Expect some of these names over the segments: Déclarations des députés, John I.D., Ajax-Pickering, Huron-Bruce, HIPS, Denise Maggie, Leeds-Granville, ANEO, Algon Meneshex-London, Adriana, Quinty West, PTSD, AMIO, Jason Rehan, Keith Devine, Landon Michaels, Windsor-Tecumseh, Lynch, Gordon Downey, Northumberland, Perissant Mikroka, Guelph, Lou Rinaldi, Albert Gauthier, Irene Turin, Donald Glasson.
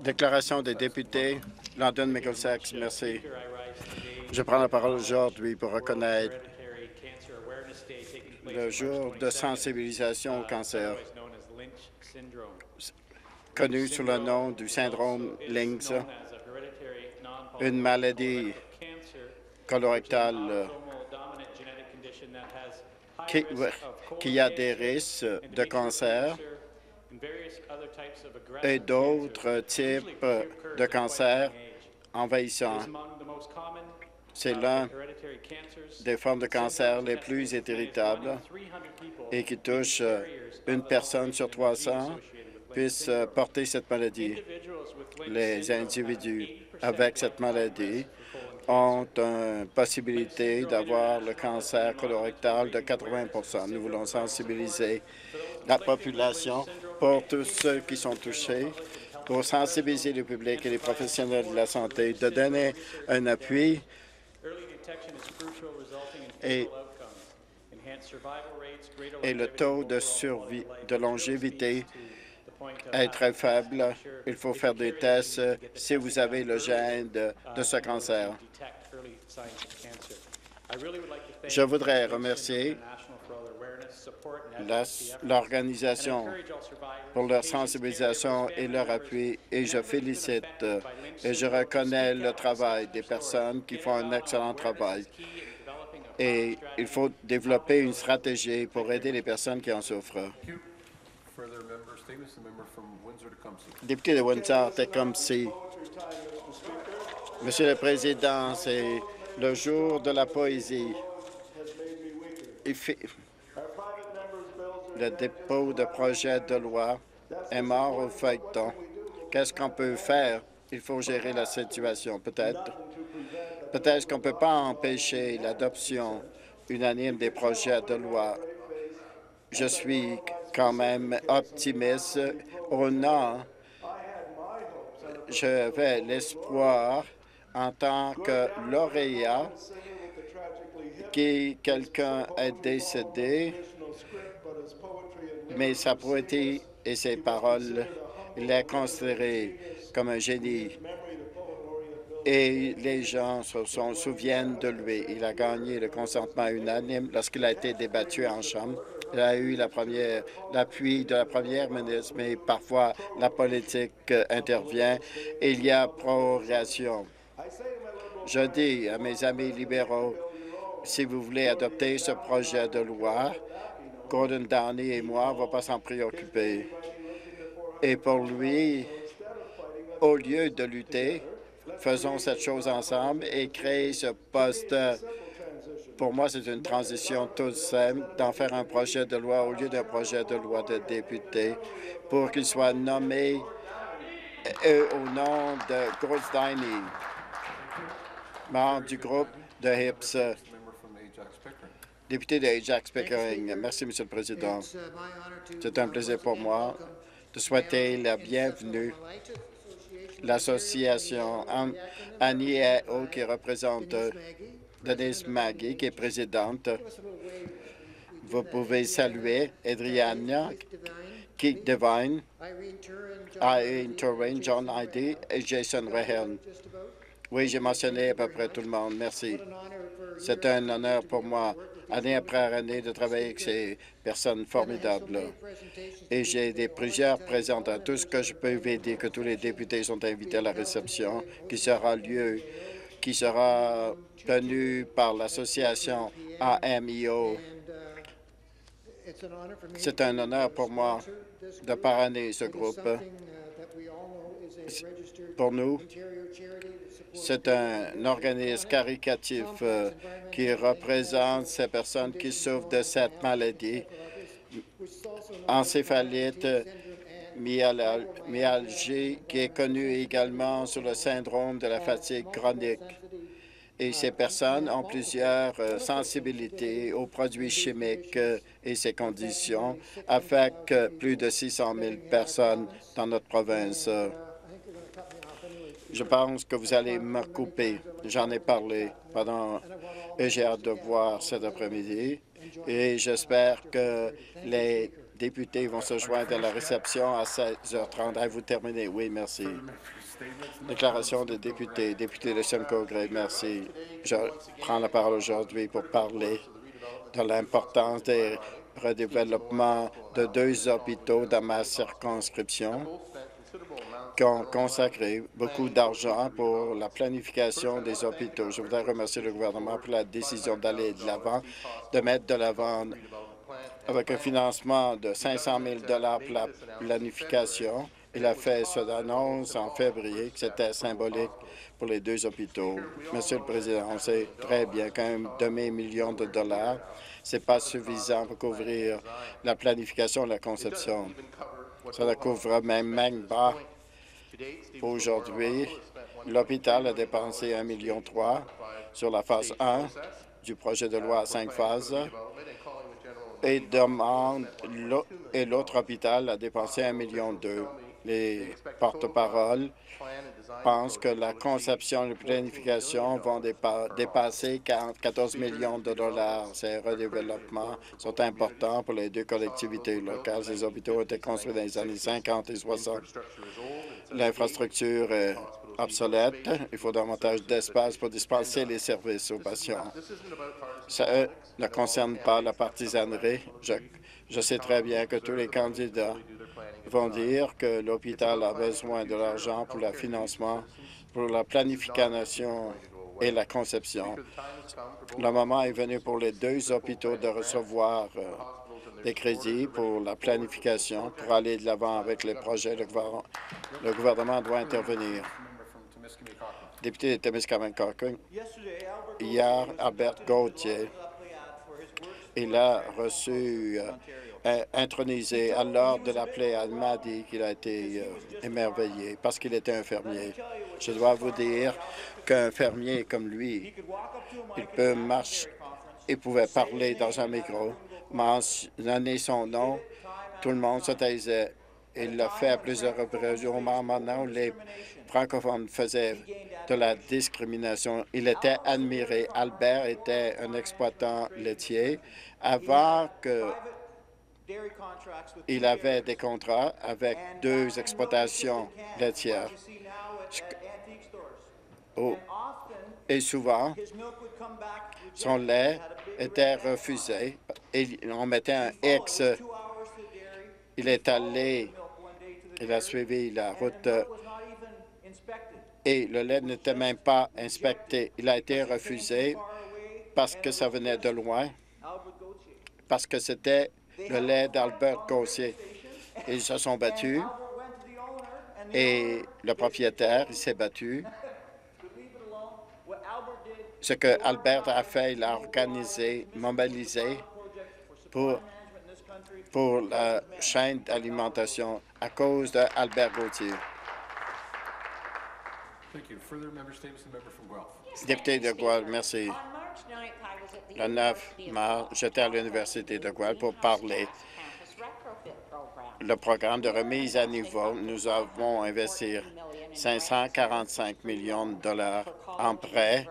Déclaration des députés, Landon Michaels, merci. Je prends la parole aujourd'hui pour reconnaître le jour de sensibilisation au cancer, connu sous le nom du syndrome Lynch, une maladie colorectale qui a des risques de cancer et d'autres types de cancers envahissants. C'est l'un des formes de cancer les plus irritables et qui touche une personne sur 300 puisse porter cette maladie. Les individus avec cette maladie ont une possibilité d'avoir le cancer colorectal de 80 %. Nous voulons sensibiliser la population pour tous ceux qui sont touchés, pour sensibiliser le public et les professionnels de la santé, de donner un appui et le taux de survie, de longévité est très faible. Il faut faire des tests si vous avez le gène de ce cancer. Je voudrais remercier l'organisation pour leur sensibilisation et leur appui, et je félicite et je reconnais le travail des personnes qui font un excellent travail. Et il faut développer une stratégie pour aider les personnes qui en souffrent. Député de Windsor-Tecumseh. Monsieur le Président, c'est le jour de la poésie. Le dépôt de projet de loi est mort au feuilleton. Qu'est-ce qu'on peut faire? Il faut gérer la situation, peut-être. Peut-être qu'on ne peut pas empêcher l'adoption unanime des projets de loi. Je suis quand même optimiste. Au nom, j'avais l'espoir en tant que lauréat que quelqu'un est décédé, mais sa poésie et ses paroles, il est considéré comme un génie. Et les gens se souviennent de lui. Il a gagné le consentement unanime lorsqu'il a été débattu en Chambre. Il a eu l'appui de la première ministre, mais parfois la politique intervient et il y a prorogation. Je dis à mes amis libéraux, si vous voulez adopter ce projet de loi, Gordon Downey et moi, on ne va pas s'en préoccuper. Et pour lui, au lieu de lutter, faisons cette chose ensemble et créer ce poste. Pour moi, c'est une transition toute simple d'en faire un projet de loi au lieu d'un projet de loi de député pour qu'il soit nommé au nom de Gordon Downey, membre du groupe de HIPS. Député de Ajax-Pickering. Merci, Monsieur le Président. C'est un plaisir pour moi de souhaiter la bienvenue l'association ANEO qui représente Denise Maggie, qui est présidente. Vous pouvez saluer Adriana, Keith Devine, Irene Turin, John I.D. et Jason Rehan. Oui, j'ai mentionné à peu près tout le monde. Merci. C'est un honneur pour moi, année après année, de travailler avec ces personnes formidables. Et j'ai plusieurs présentations. Tout ce que je peux vous dire, que tous les députés sont invités à la réception, qui sera tenue par l'association AMIO. C'est un honneur pour moi de parrainer ce groupe. Pour nous, c'est un organisme caritatif qui représente ces personnes qui souffrent de cette maladie, encéphalite, myalgie, qui est connue également sous le syndrome de la fatigue chronique. Et ces personnes ont plusieurs sensibilités aux produits chimiques et ces conditions affectent plus de 600 000 personnes dans notre province. Je pense que vous allez me couper. J'en ai parlé pendant et j'ai hâte de voir cet après-midi. Et j'espère que les députés vont se joindre à la réception à 16h30. Avez-vous terminé? Oui, merci. Déclaration des députés. Député de Simcoe-Gray, merci. Je prends la parole aujourd'hui pour parler de l'importance des redéveloppements de deux hôpitaux dans ma circonscription qui ont consacré beaucoup d'argent pour la planification des hôpitaux. Je voudrais remercier le gouvernement pour la décision d'aller de l'avant, de mettre de l'avant avec un financement de 500 000 pour la planification. Il a fait cette annonce en février que c'était symbolique pour les deux hôpitaux. Monsieur le Président, on sait très bien qu'un demi-million de dollars, ce n'est pas suffisant pour couvrir la planification et la conception. Ça ne couvre même pas. Aujourd'hui, l'hôpital a dépensé 1,3 million sur la phase 1 du projet de loi à 5 phases et demande l'autre hôpital a dépensé 1,2 million. Les porte-paroles pensent que la conception et la planification vont dépasser 14 millions de dollars. Ces redéveloppements sont importants pour les deux collectivités locales. Ces hôpitaux ont été construits dans les années 50 et 60. L'infrastructure est obsolète. Il faut davantage d'espace pour dispenser les services aux patients. Ça ne concerne pas la partisanerie. Je sais très bien que tous les candidats vont dire que l'hôpital a besoin de l'argent pour le financement, pour la planification et la conception. Le moment est venu pour les deux hôpitaux de recevoir des crédits pour la planification, pour aller de l'avant avec les projets. Le gouvernement doit intervenir. Député de Témiscamingue-Cochrane, hier, Albert Gauthier, il a reçu intronisé à l'ordre de la Pléiade, m'a dit qu'il a été émerveillé parce qu'il était un fermier. Je dois vous dire qu'un fermier comme lui, il peut marcher, il pouvait parler dans un micro, mentionner son nom, tout le monde se taisait. Il l'a fait à plusieurs reprises. Au moment où les francophones faisaient de la discrimination, il était admiré. Albert était un exploitant laitier avant que il avait des contrats avec deux exploitations laitières. Et souvent, son lait était refusé. Et on mettait un X. Il a suivi la route et le lait n'était même pas inspecté. Il a été refusé parce que ça venait de loin, parce que c'était le lait d'Albert Gauthier. Ils se sont battus et le propriétaire s'est battu. Ce que Albert a fait, il a organisé, mobilisé pour la chaîne d'alimentation à cause d'Albert Gauthier. Député de Guelph, merci. Le 9 mars, j'étais à l'Université de Guelph pour parler le programme de remise à niveau. Nous avons investi 545 millions de dollars en prêts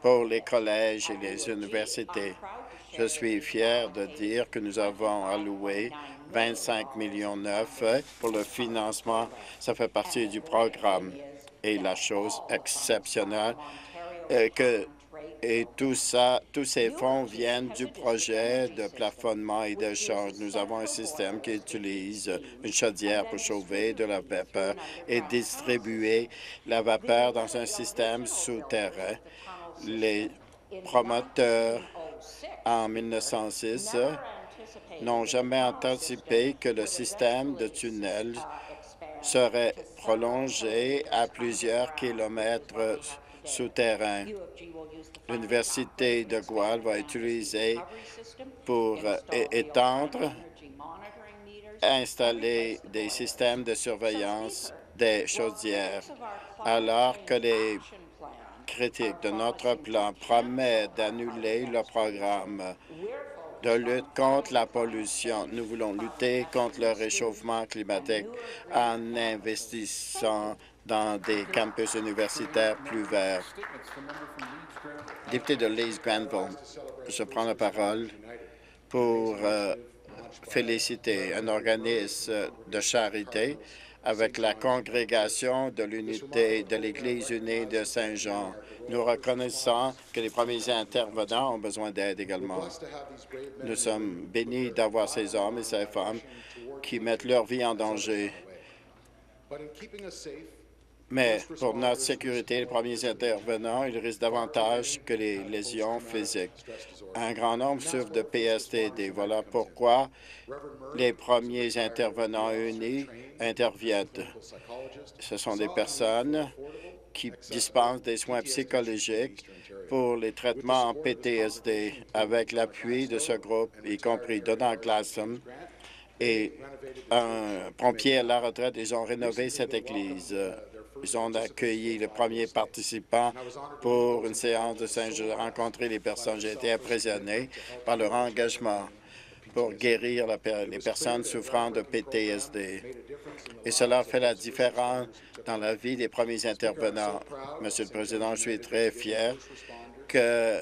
pour les collèges et les universités. Je suis fier de dire que nous avons alloué 25 millions pour le financement. Ça fait partie du programme. Et la chose exceptionnelle et tout ça, tous ces fonds viennent du projet de plafonnement et d'échange. Nous avons un système qui utilise une chaudière pour chauffer de la vapeur et distribuer la vapeur dans un système souterrain. Les promoteurs, en 1906, n'ont jamais anticipé que le système de tunnels serait prolongé à plusieurs kilomètres souterrain. L'Université de Guelph va utiliser pour étendre, installer des systèmes de surveillance des chaudières, alors que les critiques de notre plan promettent d'annuler le programme de lutte contre la pollution. Nous voulons lutter contre le réchauffement climatique en investissant dans des campus universitaires plus verts. Député de Leeds-Granville, je prends la parole pour féliciter un organisme de charité avec la Congrégation de l'Unité de l'Église unie de Saint-Jean. Nous reconnaissons que les premiers intervenants ont besoin d'aide également. Nous sommes bénis d'avoir ces hommes et ces femmes qui mettent leur vie en danger. Mais pour notre sécurité, les premiers intervenants, ils risquent davantage que les lésions physiques. Un grand nombre souffrent de PSTD. Voilà pourquoi les premiers intervenants unis interviennent. Ce sont des personnes qui dispensent des soins psychologiques pour les traitements en PTSD. Avec l'appui de ce groupe, y compris Donald Glasson et un pompier à la retraite, ils ont rénové cette église. Ils ont accueilli les premiers participants pour une séance de Saint-Jean. J'ai rencontré les personnes. J'ai été impressionné par leur engagement pour guérir les personnes souffrant de PTSD. Et cela fait la différence dans la vie des premiers intervenants. Monsieur le Président, je suis très fier que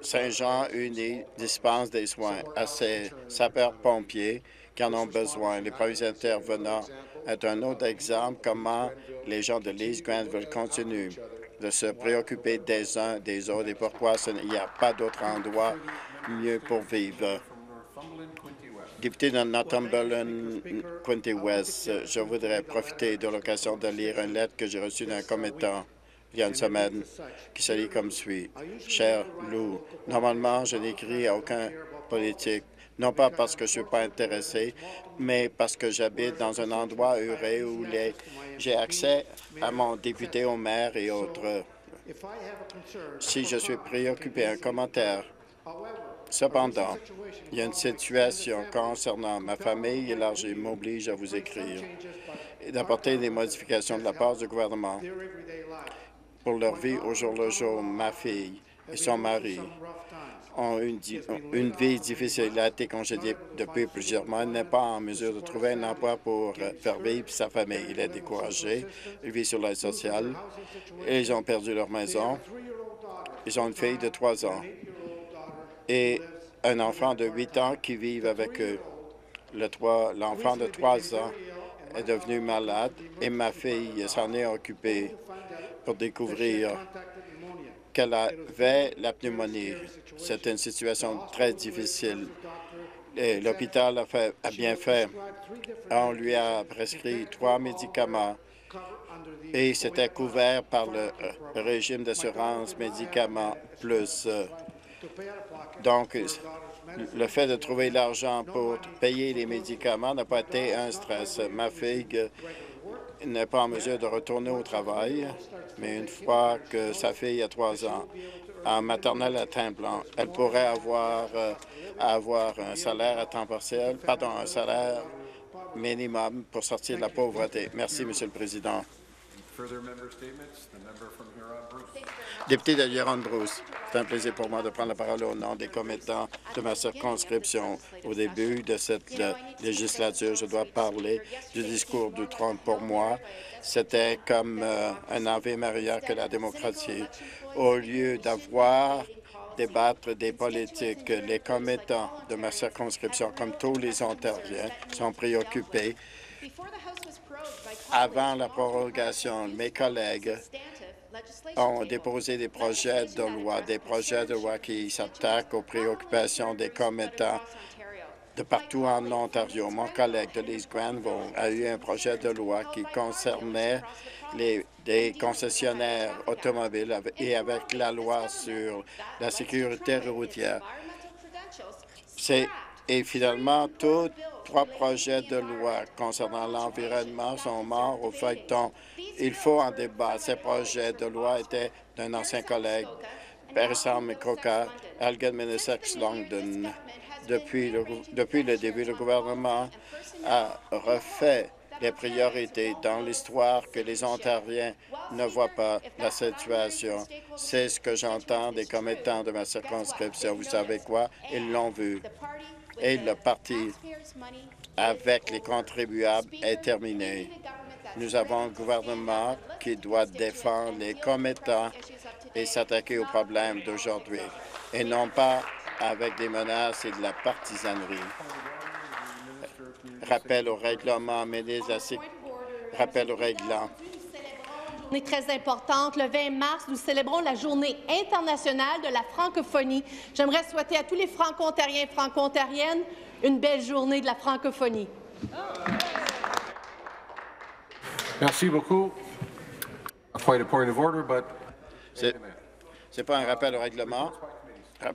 Saint-Jean uni dispense des soins à ces sapeurs-pompiers qui en ont besoin. Les premiers intervenants est un autre exemple comment les gens de Leeds-Granville continuent de se préoccuper des uns des autres et pourquoi il n'y a pas d'autre endroit mieux pour vivre. Député de Northumberland, Quinty West, je voudrais profiter de l'occasion de lire une lettre que j'ai reçue d'un commettant il y a une semaine qui se lit comme suit. Cher Lou, normalement, je n'écris à aucun politique, non pas parce que je ne suis pas intéressé, mais parce que j'habite dans un endroit huré où j'ai accès à mon député, au maire et autres. Si je suis préoccupé, un commentaire. Cependant, il y a une situation concernant ma famille élargie m'oblige à vous écrire et d'apporter des modifications de la part du gouvernement pour leur vie au jour le jour. Ma fille et son mari ont une vie difficile. Elle a été congédiée depuis plusieurs mois. Elle n'est pas en mesure de trouver un emploi pour faire vivre sa famille. Il est découragé. Il vit sur l'aide sociale. Ils ont perdu leur maison. Ils ont une fille de 3 ans et un enfant de 8 ans qui vivent avec eux. L'enfant de 3 ans est devenu malade et ma fille s'en est occupée pour découvrir qu'elle avait la pneumonie. C'est une situation très difficile et l'hôpital a bien fait. On lui a prescrit 3 médicaments et c'était couvert par le régime d'assurance médicaments plus. Donc, le fait de trouver l'argent pour payer les médicaments n'a pas été un stress. Ma fille n'est pas en mesure de retourner au travail, mais une fois que sa fille a 3 ans, en maternelle à temps plein, elle pourrait avoir un salaire à temps partiel, pardon, un salaire minimum pour sortir de la pauvreté. Merci, Monsieur le Président. Député de Huron-Bruce, c'est un plaisir pour moi de prendre la parole au nom des commettants de ma circonscription. Au début de cette législature, je dois parler du discours du trône. Pour moi, c'était comme un Ave Maria que la démocratie. Au lieu d'avoir débattre des politiques, les commettants de ma circonscription, comme tous les Ontariens, sont préoccupés. Avant la prorogation, mes collègues ont déposé des projets de loi, qui s'attaquent aux préoccupations des commettants de partout en Ontario. Mon collègue de Leeds-Granville a eu un projet de loi qui concernait des concessionnaires automobiles et avec la loi sur la sécurité routière. Et finalement, tous 3 projets de loi concernant l'environnement sont morts au feuilleton. Il faut en débattre. Ces projets de loi étaient d'un ancien collègue, Perissant Mikroka, Algon Meneshex-London. Depuis le début, le gouvernement a refait les priorités dans l'histoire que les Ontariens ne voient pas la situation. C'est ce que j'entends des commettants de ma circonscription. Vous savez quoi? Ils l'ont vu. Et le parti avec les contribuables est terminé. Nous avons un gouvernement qui doit défendre les commettants et s'attaquer aux problèmes d'aujourd'hui, et non pas avec des menaces et de la partisanerie. Rappel au règlement, ministre, ainsi que rappel au règlement. Journée très importante. Le 20 mars, nous célébrons la Journée internationale de la francophonie. J'aimerais souhaiter à tous les franco-ontariens et franco-ontariennes une belle journée de la francophonie. Merci beaucoup. C'est pas un rappel au règlement.